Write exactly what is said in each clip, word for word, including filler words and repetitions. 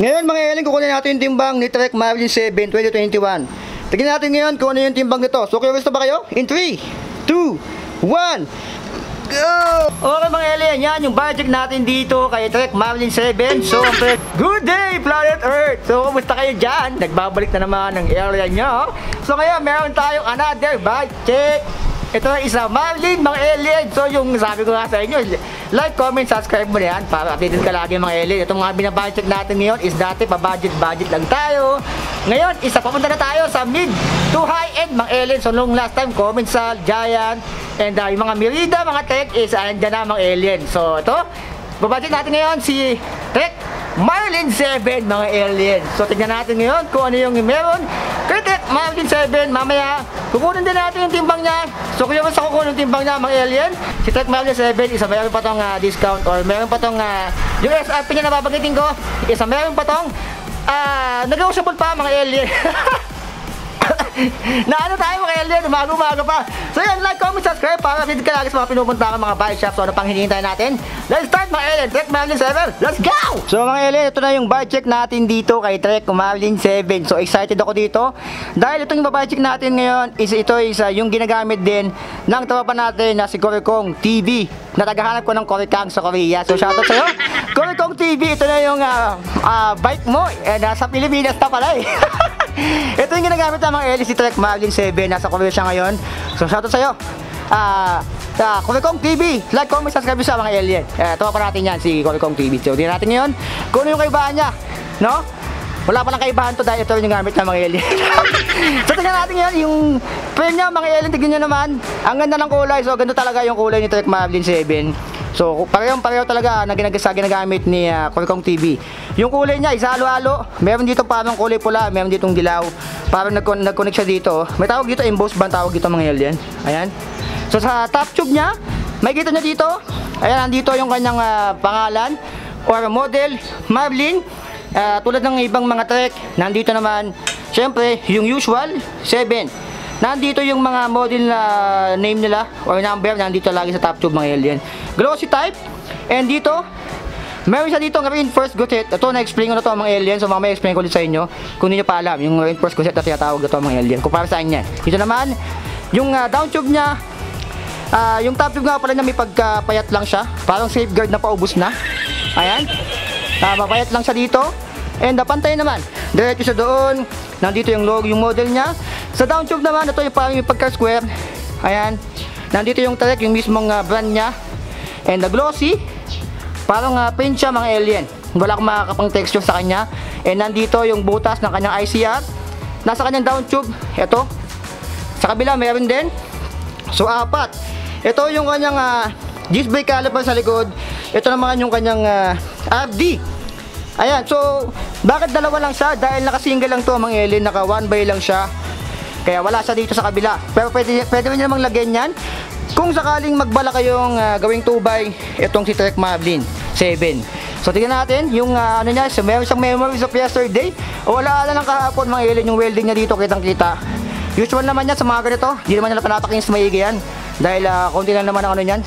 Ngayon mga eling, kukunin natin yung timbang ni Trek Marlin seven twenty twenty-one. Tignan natin ngayon kung ano yung timbang nito. So curious na ba kayo? In three, two, one. Go! Okay mga alien, yan yung budget natin dito kay Trek Marlin seven. So, good day planet Earth! So, kumusta kayo dyan? Nagbabalik na naman ng area nyo. So, ngayon meron tayong another budget. Ito na isa, Marlin mga alien. So, yung sabi ko nga sa inyo, like, comment, subscribe mo na yan para updated ka lagi mga alien. Itong mga binabudget natin ngayon is dati pa budget-budget lang tayo. Ngayon, isa papunta na tayo sa mid to high end mga alien. So, nung last time, comment sa Giant. And uh, yung mga Merida, mga Trek is andyan na mga alien. So ito, babalik natin ngayon si Trek Marlin seven mga alien. So tignan natin ngayon kung ano yung meron kay Trek Marlin seven. Mamaya kukunin din natin yung timbang niya. So kung yung mas kukunin yung timbang niya mga alien, si Trek Marlin seven isa meron pa tong uh, discount or meron pa tong uh, yung S R P niya na babanggitin ko. Isa meron pa tong uh, negotiable pa mga alien. Na ano tayo mga alien, umaga-umaga pa. So yan, like, comment, subscribe para update ka lagi sa mga pinupunta ka mga bike shop. So ano pang hinihintay natin? Let's start mga alien, Trek Marlin seven, let's go! So mga alien, ito na yung bike check natin dito kay Trek Marlin seven. So excited ako dito dahil itong bike check natin ngayon is ito is uh, yung ginagamit din ng tropa natin na si KORIKONG T V. Natagahanap ko ng KORIKONG sa Korea. So shoutout sa'yo KORIKONG T V, ito na yung uh, uh, bike mo. And uh, sa Pilipinas na pala eh. Ito yung ginagamit ng mga alien si Trek Marlin seven. Nasa Korea siya ngayon. So shoutout sa'yo uh, uh, KORIKONG T V. Like, comment, subscribe sa mga alien. uh, Tawa pa natin yan si KORIKONG T V. So din natin ngayon kung ano yung kaibahan niya, no? Wala palang kaibahan to dahil ito yung gamit ng mga alien. So tignan natin ngayon yung frame niya mga alien. Tignan nyo naman, ang ganda ng kulay. So ganda talaga yung kulay ni Trek Marlin seven. So, parehong-pareho talaga na ginagamit ni uh, KORIKONG T V. Yung kulay niya, isa halo-halo. Meron dito parang kulay pula, meron ditong dilaw. Parang nag-connect siya dito. May tawag dito, emboss band tawag dito mga alien. Ayan. So, sa top tube niya, makikita niyo dito. Ayan, andito yung kanyang uh, pangalan or model, Marlin. Uh, tulad ng ibang mga Trek, nandito naman, syempre, yung usual, seven. Nandito yung mga model na name nila or number, nandito lagi sa top tube mga alien. Glossy type. And dito, meron siya dito ng reinforced gusset. Ito, na-explain ko na ito mga alien. So mamaya explain ko ulit sa inyo kung hindi nyo pa alam yung reinforced gusset na tinatawag ito mga alien. Kung para saan yan. Dito naman, yung uh, down tube niya, uh, yung top tube nga pala na may pagkapayat lang siya. Parang safeguard na paubos na. Ayan. Uh, mapayat lang siya dito. And uh, pantay naman. Diretso siya doon. Nandito yung logo, yung model niya. Sa down tube naman, ito yung parang yung pagka-square. Ayan. Nandito yung Trek, yung mismong uh, brand niya. And the glossy. Parang uh, paint siya mga alien. Wala akong makakapang texture sa kanya. And nandito yung butas ng kanyang I C R. Nasa kanyang down tube. Ito. Sa kabila, meron din. So, apat. Ito yung kanyang uh, disc brake caliper sa likod. Ito naman yung kanyang uh, R D. Ayan. So, bakit dalawa lang siya? Dahil naka-single lang to mga alien. Naka-one by lang siya. Kaya wala siya dito sa kabila. Pero pwede, pwede nyo namang lagyan yan kung sakaling magbala kayong uh, gawing tubay itong si Trek Marlin seven. So tignan natin yung uh, ano niya, so, meron siyang memories of yesterday. O wala na lang kahapon mga alien yung welding niya dito, kitang kita. Usual naman yan sa mga ganito. Hindi naman nila panatakins maigi yan. Dahil uh, konti lang naman ang ano yan.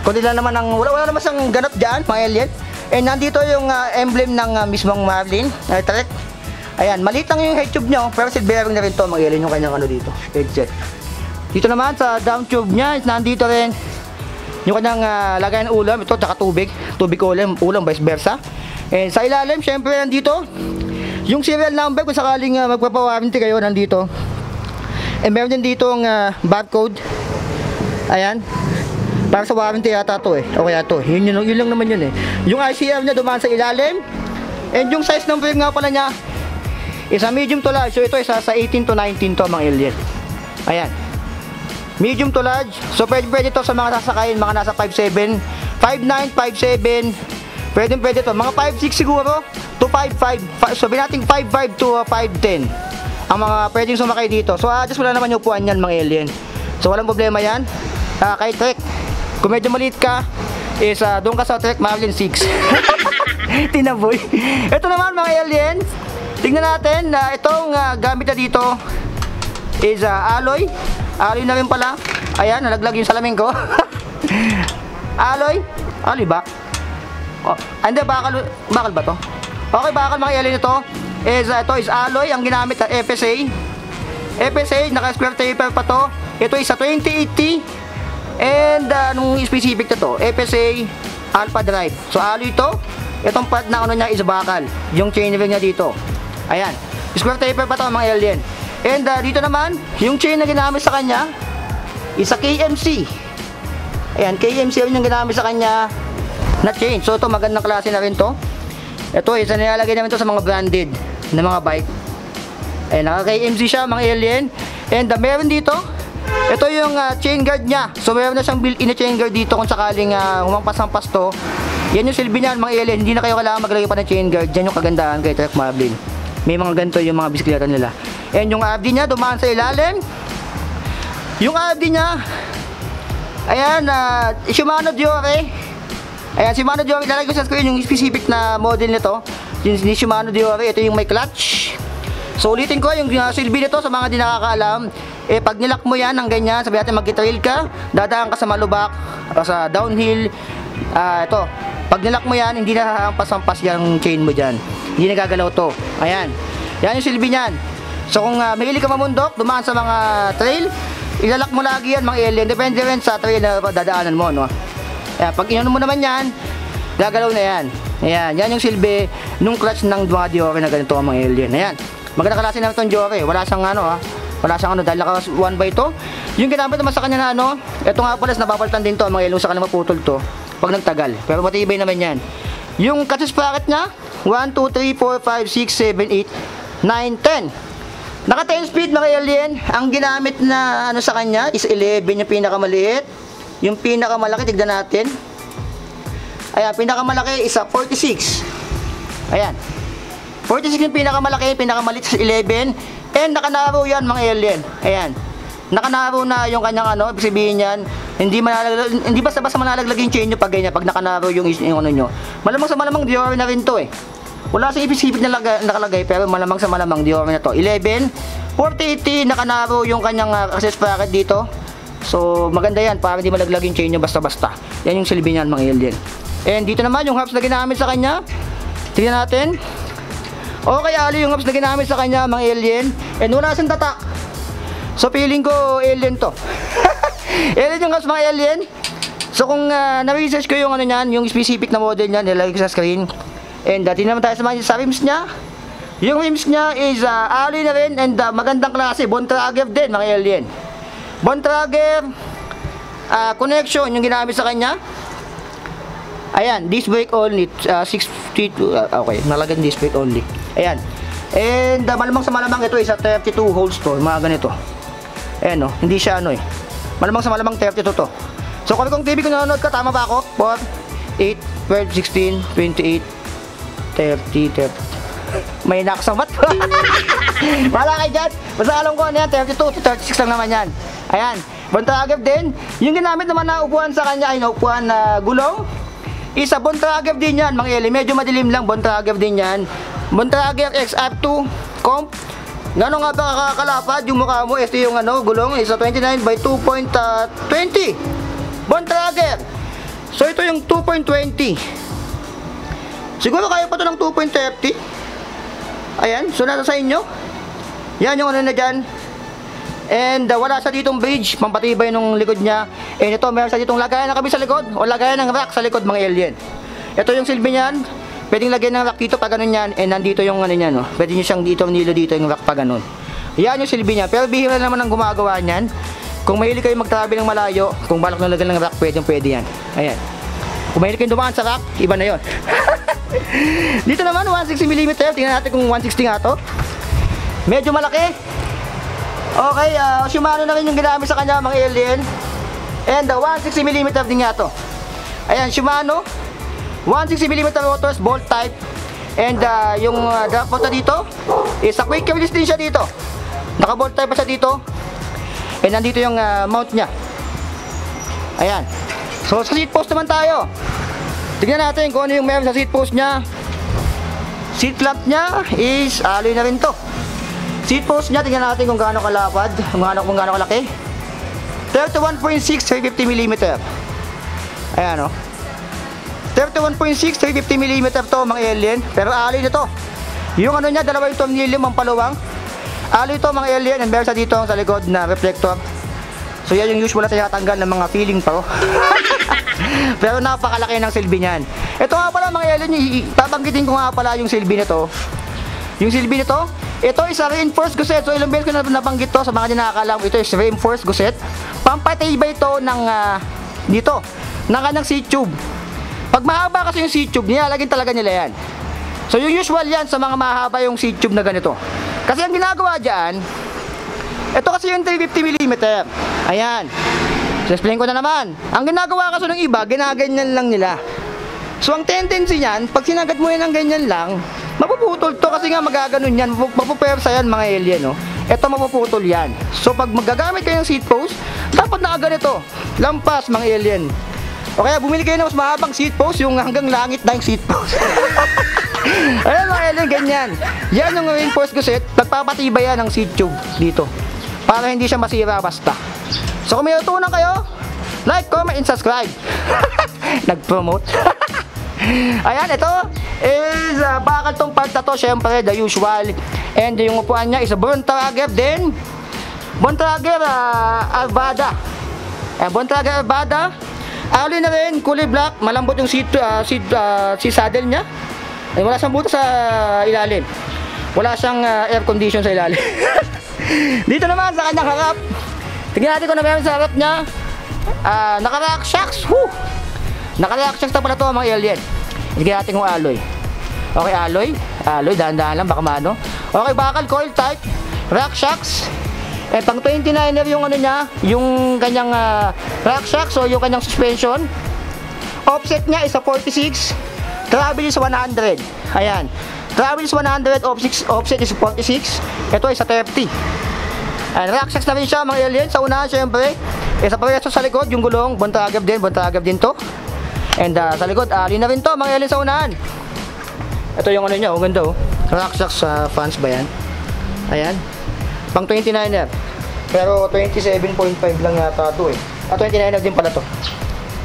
Konti lang naman ang wala, wala naman siyang ganap dyan mga alien. And nandito yung uh, emblem ng uh, mismong Marlin uh, Trek. Ayan, maliit lang yung head tube nyo, pero seat bearing na rin to, mag-alien yung kanyang ano dito, headset. Dito naman, sa down tube nya, nandito rin yung kanyang uh, lagayan ng ulam, ito, tsaka tubig, tubig ulam, ulam, vice versa. And sa ilalim, syempre, nandito, yung serial number, kung sakaling uh, magpapawarranty kayo, nandito. And meron din dito ang uh, barcode, ayan, para sa warranty yata to eh, o kaya to, yun, yun, yun lang naman yun eh. Yung I C R nya dumaan sa ilalim, and yung size ng frame nga pala nya, isa medium to large. So ito isa sa eighteen to nineteen to mga alien. Ayan. Medium to large. So pwede pwede to sa mga sasakayin, mga nasa five seven, five nine, five seven. Pwede pwede to. Mga five six siguro to five five. So binating five five to uh, five ten. Ang mga pwedeng sumakay dito. So adjust uh, mo lang naman yung upuan niyan mga alien. So walang problema yan. Uh, kay Trek, kung medyo maliit ka, is uh, doon ka sa Trek Marlin six. Tinaboy. Ito naman mga alien. Tingnan natin na uh, itong uh, gamit na dito is uh, alloy. Alloy na rin pala. Ayan, nalaglag yung salamin ko. Alloy. Alloy ba? Oh, ande, bakal, bakal ba to? Okay, baka makialin ito is, uh, ito is alloy ang ginamit ng F S A. F S A, naka square taper pa to. Ito is sa twenty eighty. And uh, nung specific na to, F S A Alpha Drive. So alloy ito. Itong part na ano niya is bakal, yung chainring niya dito. Ayan, square taper pa to mga alien. And uh, dito naman, yung chain na ginamit sa kanya is sa K M C. Ayan, K M C yun yung ginamit sa kanya na chain. So ito, magandang klase na rin to. Ito is nilalagay namin to sa mga branded na mga bike. Ayan, naka-K M C siya mga alien. And uh, meron dito, ito yung uh, chain guard niya. So meron na siyang built-in na chain guard dito kung sakaling uh, humampas-hampas to. Yan yung silbi niyan mga alien. Hindi na kayo kailangan maglagay pa ng chain guard. Yan yung kagandahan kay Trek Marlin. May mga ganito yung mga bisikleta nila. And yung R D niya dumaan sa ilalim. Yung R D niya, ayan, uh, Shimano Deore. Ayan, Shimano Deore. Lalagay ko sa screen yung specific na model nito. Yung ni Shimano Deore. Ito yung may clutch. So ulitin ko yung uh, silbi nito sa mga di nakakaalam. Eh pag nilak mo yan ng ganyan, sabi natin mag-trail ka, dadaan ka sa malubak o sa downhill. Ah, uh, ito. Pag nilak mo yan, hindi na hahampas-hampas yung chain mo dyan. Hindi nagagalaw to. Ayan. Yan yung silbi niyan. So kung uh, mahilig ka mamundok, dumaan sa mga trail, ilalak mo lagi yan mga alien. Depende rin sa trail na dadaanan mo, no? Ayan, pag inano mo naman yan, gagalaw na yan. Ayan. Yan yung silbi nung clutch ng mga Deore na ganito mga alien. Ayan. Maganda klase na itong Deore, wala siyang ano ha, wala siyang ano, dahil naka one by to. Yung ginamit naman sa kanya na ano, ito nga pala, napapalitan din to mga ilong, saka na maputol to pag nagtagal, pero matibay naman yan. Yung clutch sprocket nya one, two, three, four, five, six, seven, eight, nine, ten, naka ten speed mga alien. Ang ginamit na ano sa kanya is eleven, yung pinakamaliit. Yung pinakamalaki, tignan natin. Ayan, pinakamalaki is a forty-six. Ayan, forty-six yung pinakamalaki, pinakamalit sa eleven. And nakanaro yan mga alien. Ayan, nakanaro na yung kanyang ano, ibig sabihin yan, hindi manalaglag, hindi basta-basta manalaglag yung chain nyo pag ganyan, pag nakanaro yung, yung ano nyo. Malamang sa malamang Deore na rin to eh. Wala sa ibig-ibig na nakalagay, pero malamang sa malamang Deore na to. eleven, forty, eighty, nakanaro yung kanyang uh, access bracket dito. So maganda yan, para hindi malaglag yung chain nyo basta-basta. Yan yung silbi niyan mga alien. And dito naman yung hubs na ginamit sa kanya, tignan natin. Okay, alloy yung hubs na ginamit sa kanya mga alien. And wala siyang tatak. So feeling ko alien to. Alien yung hubs mga alien. So kung uh, na-research ko yung ano niyan, yung specific na model niyan, nilagay ko sa screen. And dati uh, naman tayo sa mga sa rims niya. Yung rims niya is uh, alloy na rin. And uh, magandang klase, Bontrager din mga alien. Bontrager uh, connection yung ginamit sa kanya. Ayan, disc brake only, uh, six fifty-two, uh, okay, nalagan disc brake only. Ayan, and uh, malamang sa malamang ito is a thirty-two holes to, mga ganito. Ayan o, oh, hindi siya ano eh, malamang sa malamang thirty-two to. So KORIKONG T V, kung nanonood ka, tama ba ako? four, eight, twelve, sixteen, twenty-eight, thirty, thirty. May nakasang bat? Wala kayo dyan, basta alam ko ano yan, thirty-two to thirty-six lang naman yan. Ayan, Bontrager din. Yung ginamit naman na upuan sa kanya ay naupuan na uh, gulong. Isa Bontrager din yan mga alien, medyo madilim lang, Bontrager din yan. Bontrager X F two comp. Gano'n nga ba kakakalapad yung mukha mo? Ito yung ano, gulong, isa twenty-nine by two point twenty, uh, Bontrager. So ito yung two point twenty. Siguro kaya pa ito ng two point thirty. Ayan, so nasa sa inyo. Yan yung ano na dyan. And uh, wala sa ditong bridge, pampatibay nung likod niya. And ito, meron sa ditong lagayan ng kabi sa likod o lagayan ng rack sa likod mga alien. Ito yung silbi niyan, pwedeng lagyan ng rack dito pag ganun yan. And nandito yung ano niyan, no? Pwede nyo siyang dito nilo dito yung rack pag ganun. Yan yung silbi niya, pero bihira naman ang gumagawa niyan. Kung mahilig kayo mag-travel ng malayo, kung balak nyo lagyan ng rack, pwedeng pwede yan. Ayan, kung mahilig kayo dumaan sa rack, iba na yon. Dito naman one sixty millimeter, tingnan natin kung one sixty nga to. Medyo malaki. Okay, uh, Shimano na rin yung ginamit sa kanya mga alien. And uh, one sixty millimeter din nga to. Ayan, Shimano one sixty millimeter rotors, bolt type. And uh, yung uh, drop out dito is a quick release din siya dito. Naka bolt type pa siya dito. And nandito yung uh, mount niya. Ayan. So sa seat post naman tayo. Tignan natin kung ano yung meron sa seat post niya. Seat flap niya is alloy na rin to. Seat post niya, tingnan natin kung gaano kalapad, kung gaano, kung gaano kalaki. thirty-one point six, three fifty millimeter. Ayan o. thirty-one point six, three fifty millimeter to mga alien, pero alloy nito. Yung ano niya, dalawa yung tumililim, ang paluwang. Alloy ito mga alien, and meron sa dito sa likod na reflector. So yan yung usual na tinatanggal ng mga feeling pro. Pero napakalaki ng silbi niyan. Ito nga pala mga alien, tatanggitin ko nga pala yung silbi nito. Yung silbi nito, ito is a reinforced gusset. So ilang beses ko na nabanggit to sa mga nakakaalam, ito is reinforced gusset. Pampatibay ito ng uh, dito, ng kanyang C-tube. Pag mahaba kasi yung C-tube, nilalagyan talaga nila yan. So yung usual yan sa mga mahaba yung C-tube na ganito. Kasi ang ginagawa dyan, ito kasi yung three fifty millimeter. Ayan. So explain ko na naman. Ang ginagawa kasi ng iba, ginaganyan lang nila. So ang tendency niyan, pag sinagat mo yan ng ganyan lang, mapuputol to kasi nga magaganon yan, mapupersa yan mga alien, no? Ito mapuputol yan. So pag magagamit kayo ng seat post, dapat na agad ito, lampas mga alien. O kaya bumili kayo ng mas mahabang seat post, yung hanggang langit na yung seat post. Ayan mga alien, ganyan. Yan yung reinforced gusset, nagpapatiba yan ng seat tube dito, para hindi siya masira basta. So kung may natutunan kayo, like, comment, and subscribe. Nag-promote. Ayan, ito is uh, bakal tong part na to, syempre the usual, and yung upuan niya is a Bontrager din, Bontrager uh, Arvada uh, Bontrager Arvada, alloy na rin, kulay black, malambot yung seat, uh, seat, uh, si saddle niya, ay wala siyang butas sa ilalim, wala siyang uh, air condition sa ilalim. Dito naman sa kanyang harap, tignan natin kung na meron sa harap niya, uh, naka RockShox. Naka-RockShox na pala ito mga alien. Ilagay natin yung alloy. Okay, alloy. Alloy, dahan-dahan lang, baka maano. Okay, bakal coil type, RockShox. Eh, pang twenty-niner yung ano niya, yung kanyang uh, RockShox, so yung kanyang suspension. Offset niya is a forty-six. Travel is one hundred. Ayan. Travel is one hundred, offset, offset is forty-six. Ito is a thirty. And RockShox na rin siya mga alien. Sa una, syempre, isa pa rin sa likod, yung gulong, Bontrager din, Bontrager din to. And uh, sa likod, alloy na rin to mga alien sa unahan. Ito yung ano niya, oh, ganda oh. RockShox sa uh, fans ba yan? Ayan. Pang twenty-niner. Pero twenty-seven point five lang yata ito eh. Ah, twenty-niner din pala to.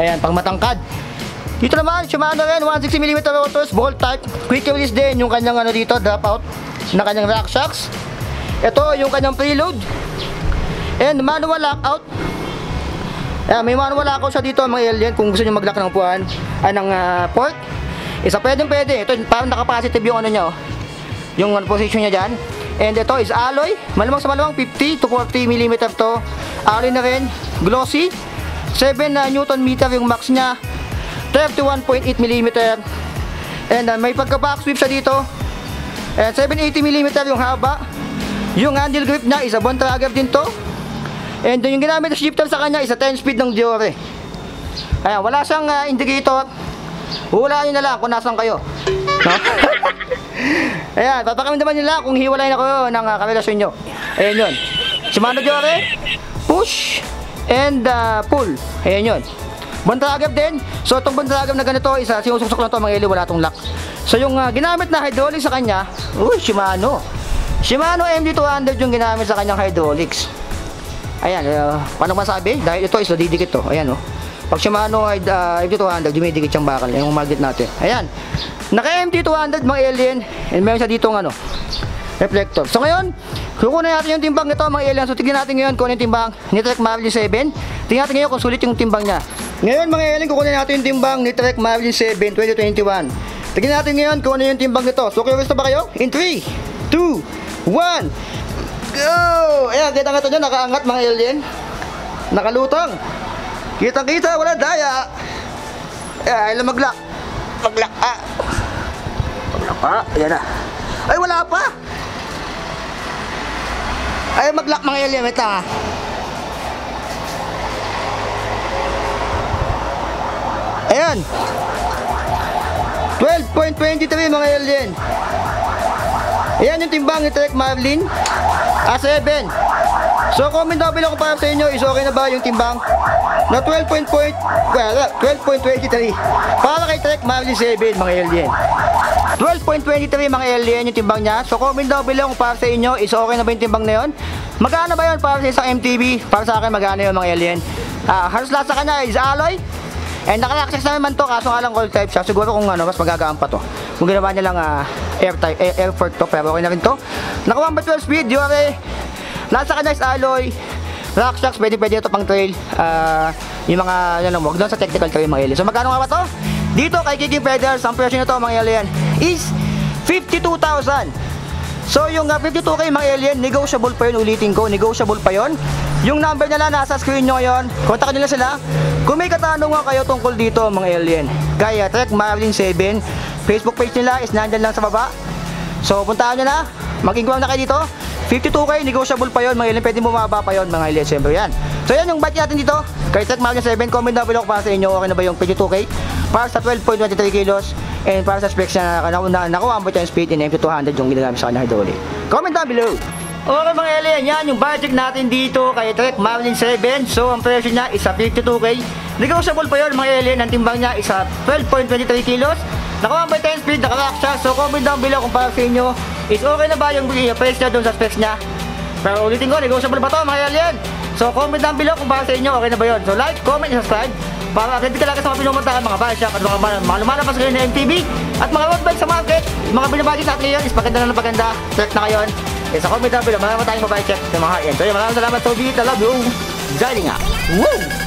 Ayan, pang matangkad. Dito naman, Shimano rin, one hundred sixty millimeter rotors, bolt type. Quick release din, yung kanyang ano dito, dropout na kanyang RockShox. Ito, yung kanyang preload. And manual lockout. Ayan, may manual lockout siya dito mga alien kung gusto nyo mag-lock ng upuan, ay ng uh, port. Isa pwedeng pwede, ito parang nakapositive yung ano nyo, yung uh, position nya dyan. And ito is alloy, malamang sa malamang fifty to forty millimeter to. Alloy na rin, glossy, seven uh, newton meter yung max nya, thirty-one point eight millimeter. And uh, may pagka back sweep siya dito. And seven eighty millimeter yung haba. Yung handle grip nya is a Bontrager din to. And yung ginamit na shifter sa kanya is a ten speed ng Deore. Ayan, wala siyang uh, indicator. Hulaan nyo na lang kung nasan kayo, no? Ayan, papakamdaman nyo lang kung hiwalay na kayo ng uh, karelasyon nyo. Ayan yun, Shimano Deore, push and uh, pull. Ayan yun, Bontrager din. So itong Bontrager na ganito, isa sinusuksok na ito mga ili, wala itong lock. So yung uh, ginamit na hydraulics sa kanya, uy, Shimano Shimano M D two hundred yung ginamit sa kanyang hydraulics. Ayan, uh, paano masabi? Dahil ito is nadidikit to. Ayan o. Oh. Pag Shimano uh, M D two hundred, dumidikit siyang bakal. Ayan yung market natin. Ayan. Naka M D two hundred mga alien. And meron siya dito ng ano, reflector. So ngayon, kukunin natin yung timbang nito mga alien. So tignan natin ngayon kung ano yung timbang ni Trek Marlin seven. Tignan natin ngayon kung sulit yung timbang niya. Ngayon mga alien, kukunin natin yung timbang ni Trek Marlin seven twenty twenty-one. Tignan natin ngayon kung ano yung timbang nito. So curious na ba kayo? In three, two, one. Go! Ayan, kita nga ito nyo, nakaangat mga alien, nakalutang, kitang kita, wala daya. Ayan, ilang maglak, maglak ah, maglak pa, ayan na, ay wala pa, ay maglak mga alien, may tanga. Ayan, twelve point two three mga alien. Ayan yung timbang ni Trek Marlin seven. So comment down below kung para sa inyo is okay na ba yung timbang na twelve point two three para kay Trek Marlin seven mga alien. Twelve point two three mga alien yung timbang niya. So comment down below kung para sa inyo is okay na ba yung timbang na yun. Magkano ba yun para sa isang M T B? Para sa akin magkano yun mga alien? Ah, halos lahat sa kanya is alloy, And naka-access naman to, kaso nga lang coil type siya. Siguro kung ano, mas magagaan pa to. Kung ginawa niya lang uh, air type, air, air fork to, pero okay na rin to. Naka one by twelve speed, Deore. Nasa kanya is alloy. RockShox, pwede pwede ito pang trail. Uh, yung mga, ano, huwag doon sa technical trail mga ili. So magkano nga ba to? Dito kay Kicking Pedals, ang presyo nito mga ili is fifty-two thousand. So yung uh, fifty-two K mga alien, negotiable pa yun, ulitin ko, negotiable pa yun. Yung number nila nasa screen nyo ngayon, kontakin nila sila. Kung may katanungan kayo tungkol dito mga alien, kaya Trek Marlin seven, Facebook page nila is nandyan lang sa baba. So puntaan nyo na, mag-inquire na kayo dito. fifty-two K, negotiable pa yun mga alien, pwede bumaba pa yun mga alien, siyempre yan. So yan yung bike natin dito, kay Trek Marlin seven, comment na below ko para sa inyo, okay na ba yung fifty-two K? Para sa twelve point two three kilos. And para sa specs na nakuha na, mo yung speed in M D two hundred yung ginagamit sa kanya hydraulic. Comment down below! Okay mga alien, yan yung budget natin dito kay Trek Marlin seven. So ang presyo niya is fifty-two K. Negotiable pa yun mga alien. Ang timbang niya is twelve point two three kilos. Nakuha mo yung speed, naka-rock siya. So comment down below kung para sa inyo is okay na ba yung price niya doon sa specs niya. Pero ulitin ko, negotiable ba ito mga alien? So comment down below kung para sa inyo okay na ba yun. So like, comment, and subscribe. Para hindi ka lang sa mga pinumuntahan, mga bike-shop at mga malumalapas kayo na M T B at mga road bike sa market, yung mga binabagin natin ngayon is paganda na ng paganda, check na kayo. E sa comment na below, marami tayong mga bike-shop sa mga high-end. So yun, maraming salamat, so be it, I love you, joining up! Woo!